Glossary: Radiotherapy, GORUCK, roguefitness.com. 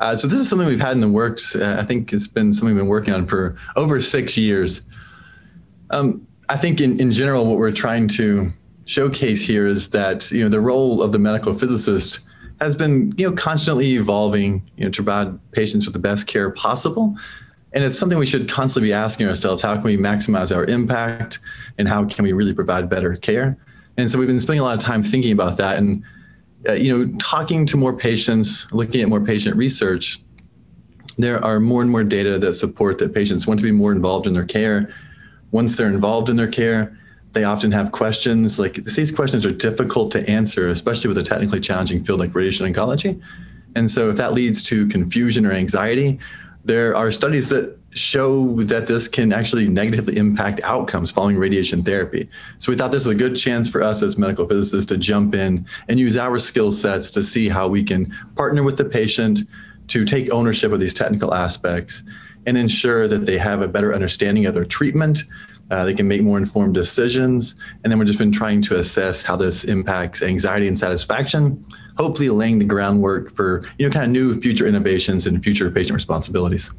So this is something we've had in the works. I think it's been something we've been working on for over 6 years. I think in general, what we're trying to showcase here is that, you know, the role of the medical physicist has been, you know, constantly evolving, you know, to provide patients with the best care possible. And it's something we should constantly be asking ourselves, how can we maximize our impact and how can we really provide better care? And so we've been spending a lot of time thinking about that and, you know, talking to more patients, looking at more patient research. There are more and more data that support that patients want to be more involved in their care. Once they're involved in their care, they often have questions. Like, these questions are difficult to answer, especially with a technically challenging field like radiation oncology. And so if that leads to confusion or anxiety, there are studies that show that this can actually negatively impact outcomes following radiation therapy. So we thought this was a good chance for us as medical physicists to jump in and use our skill sets to see how we can partner with the patient to take ownership of these technical aspects and ensure that they have a better understanding of their treatment. They can make more informed decisions. And then we've just been trying to assess how this impacts anxiety and satisfaction, hopefully laying the groundwork for, you know, kind of new future innovations and future patient responsibilities.